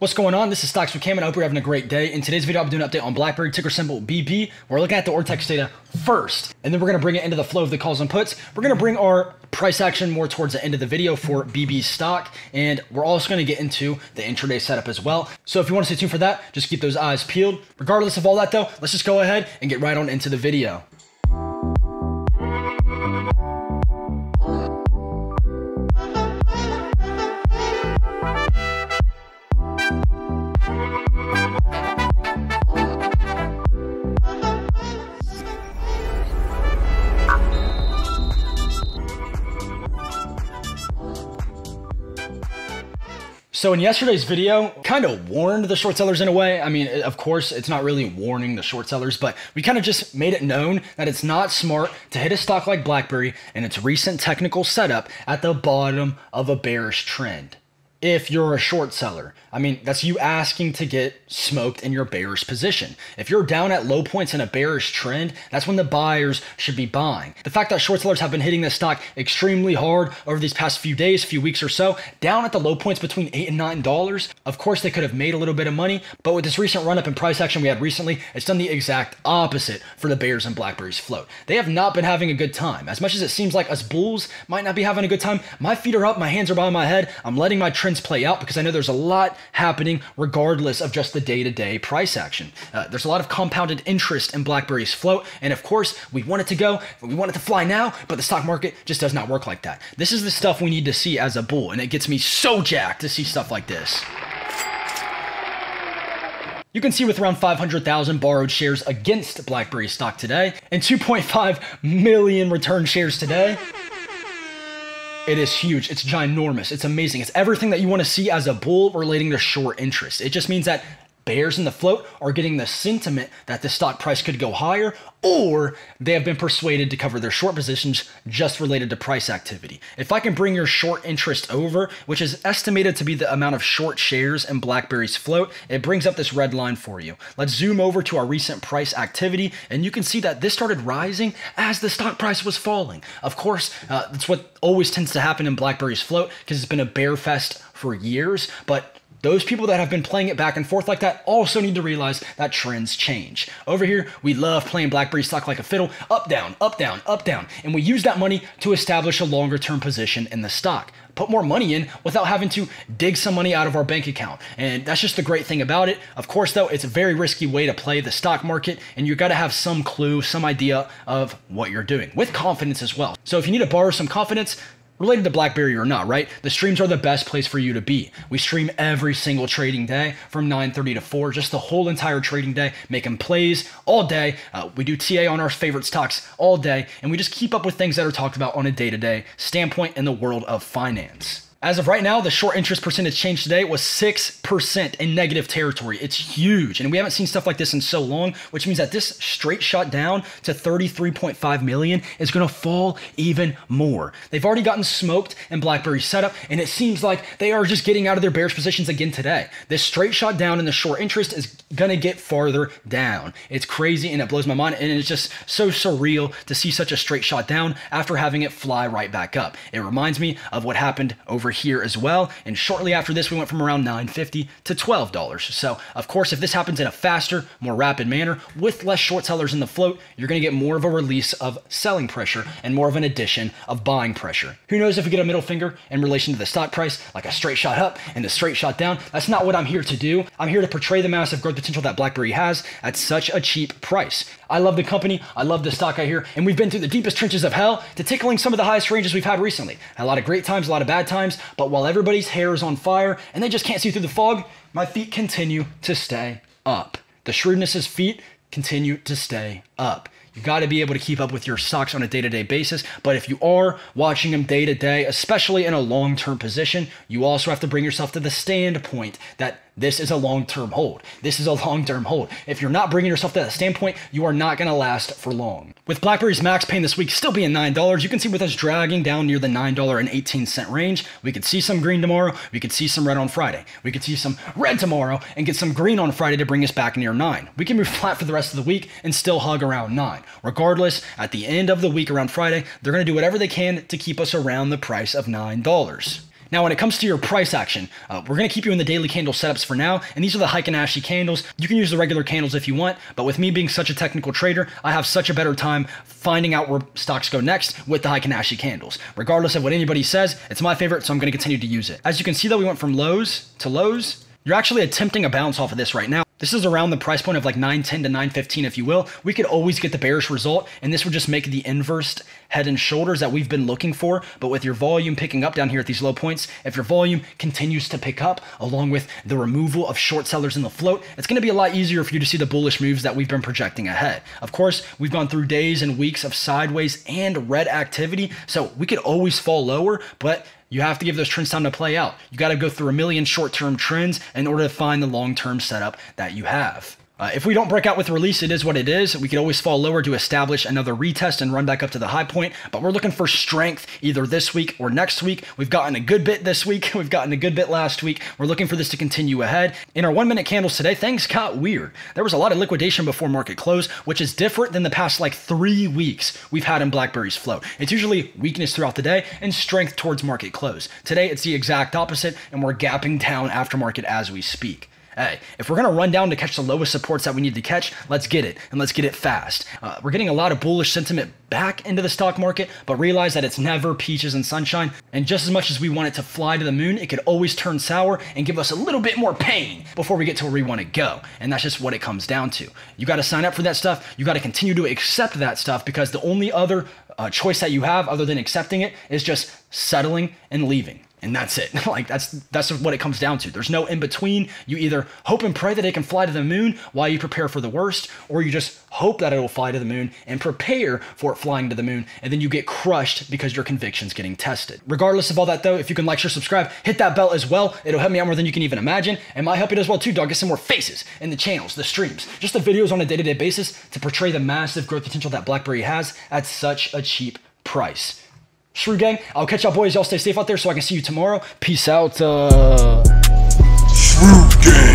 What's going on? This is Stocks with Cam, and I hope you're having a great day. In today's video, I'll be doing an update on BlackBerry, ticker symbol BB. We're looking at the Ortex data first, and then we're going to bring it into the flow of the calls and puts. We're going to bring our price action more towards the end of the video for BB stock, and we're also going to get into the intraday setup as well. So if you want to stay tuned for that, just keep those eyes peeled. Regardless of all that, though, let's just go ahead and get right on into the video. So in yesterday's video, kind of warned the short sellers in a way. I mean, of course, it's not really warning the short sellers, but we kind of just made it known that it's not smart to hit a stock like BlackBerry and its recent technical setup at the bottom of a bearish trend. If you're a short seller, I mean, that's you asking to get smoked in your bearish position. If you're down at low points in a bearish trend, that's when the buyers should be buying. The fact that short sellers have been hitting this stock extremely hard over these past few days, few weeks or so, down at the low points between $8 and $9, of course they could have made a little bit of money, but with this recent run up in price action we had recently, it's done the exact opposite for the bears and BlackBerry's float. They have not been having a good time. As much as it seems like us bulls might not be having a good time, my feet are up, my hands are behind my head, I'm letting my trend play out because I know there's a lot happening regardless of just the day-to-day price action. There's a lot of compounded interest in BlackBerry's float, and of course we want it to go, we want it to fly now, but the stock market just does not work like that. This is the stuff we need to see as a bull, and it gets me so jacked to see stuff like this. You can see with around 500,000 borrowed shares against BlackBerry stock today and 2.5 million return shares today. It is huge. It's ginormous. It's amazing. It's everything that you want to see as a bull relating to short interest. It just means that bears in the float are getting the sentiment that the stock price could go higher, or they have been persuaded to cover their short positions just related to price activity. If I can bring your short interest over, which is estimated to be the amount of short shares in BlackBerry's float, it brings up this red line for you. Let's zoom over to our recent price activity, and you can see that this started rising as the stock price was falling. Of course, that's what always tends to happen in BlackBerry's float because it's been a bear fest for years, but those people that have been playing it back and forth like that also need to realize that trends change. Over here, we love playing BlackBerry stock like a fiddle, up, down, up, down, up, down, and we use that money to establish a longer term position in the stock. Put more money in without having to dig some money out of our bank account. And that's just the great thing about it. Of course, though, it's a very risky way to play the stock market, and you got to have some clue, some idea of what you're doing with confidence as well. So if you need to borrow some confidence, related to BlackBerry or not, right? The streams are the best place for you to be. We stream every single trading day from 9:30 to 4, just the whole entire trading day, making plays all day. We do TA on our favorite stocks all day, and we just keep up with things that are talked about on a day-to-day standpoint in the world of finance. As of right now, the short interest percentage change today was 6% in negative territory. It's huge, and we haven't seen stuff like this in so long, which means that this straight shot down to 33.5 million is going to fall even more. They've already gotten smoked in BlackBerry's setup, and it seems like they are just getting out of their bearish positions again today. This straight shot down in the short interest is going to get farther down. It's crazy, and it blows my mind, and it's just so surreal to see such a straight shot down after having it fly right back up. It reminds me of what happened over here as well, and shortly after this we went from around $9.50 to $12. So of course, if this happens in a faster, more rapid manner with less short sellers in the float, you're going to get more of a release of selling pressure and more of an addition of buying pressure. Who knows if we get a middle finger in relation to the stock price, like a straight shot up and a straight shot down. That's not what I'm here to do. I'm here to portray the massive growth potential that BlackBerry has at such a cheap price. I love the company. I love the stock out here, and we've been through the deepest trenches of hell to tickling some of the highest ranges we've had recently. A lot of great times, a lot of bad times, but while everybody's hair is on fire and they just can't see through the fog, my feet continue to stay up. The shrewdness's feet continue to stay up. You got to be able to keep up with your stocks on a day-to-day basis, but if you are watching them day-to-day, especially in a long-term position, you also have to bring yourself to the standpoint that this is a long-term hold. This is a long-term hold. If you're not bringing yourself to that standpoint, you are not going to last for long. With BlackBerry's max pain this week still being $9, you can see with us dragging down near the $9.18 range, we could see some green tomorrow, we could see some red on Friday, we could see some red tomorrow and get some green on Friday to bring us back near 9. We can move flat for the rest of the week and still hug around 9. Regardless, at the end of the week around Friday, they're going to do whatever they can to keep us around the price of $9. Now, when it comes to your price action, we're going to keep you in the daily candle setups for now, and these are the Heiken Ashi candles. You can use the regular candles if you want, but with me being such a technical trader, I have such a better time finding out where stocks go next with the Heiken Ashi candles. Regardless of what anybody says, it's my favorite, so I'm going to continue to use it. As you can see, though, we went from lows to lows. You're actually attempting a bounce off of this right now. This is around the price point of like 910 to 915, if you will. We could always get the bearish result, and this would just make the inverse head and shoulders that we've been looking for. But with your volume picking up down here at these low points, if your volume continues to pick up along with the removal of short sellers in the float, it's going to be a lot easier for you to see the bullish moves that we've been projecting ahead. Of course, we've gone through days and weeks of sideways and red activity, so we could always fall lower, but you have to give those trends time to play out. You got to go through a million short-term trends in order to find the long-term setup that you have. If we don't break out with release, it is what it is. We could always fall lower to establish another retest and run back up to the high point, but we're looking for strength either this week or next week. We've gotten a good bit this week. We've gotten a good bit last week. We're looking for this to continue ahead. In our 1-minute candles today, things got weird. There was a lot of liquidation before market close, which is different than the past like 3 weeks we've had in BlackBerry's float. It's usually weakness throughout the day and strength towards market close. Today, it's the exact opposite, and we're gapping down after market as we speak. Hey, if we're going to run down to catch the lowest supports that we need to catch, let's get it, and let's get it fast. We're getting a lot of bullish sentiment back into the stock market, but realize that it's never peaches and sunshine, and just as much as we want it to fly to the moon, it could always turn sour and give us a little bit more pain before we get to where we want to go, and that's just what it comes down to. You got to sign up for that stuff. You got to continue to accept that stuff, because the only other choice that you have other than accepting it is just settling and leaving. And that's it. Like that's what it comes down to. There's no in between. You either hope and pray that it can fly to the moon while you prepare for the worst, or you just hope that it will fly to the moon and prepare for it flying to the moon, and then you get crushed because your conviction's getting tested. Regardless of all that, though, if you can like, share, subscribe, hit that bell as well. It'll help me out more than you can even imagine, and might help you as well too, dog. Get some more faces in the channels, the streams, just the videos on a day-to-day basis to portray the massive growth potential that BlackBerry has at such a cheap price. Shrew gang, I'll catch y'all boys. Y'all stay safe out there, so I can see you tomorrow. Peace out. Shrew gang.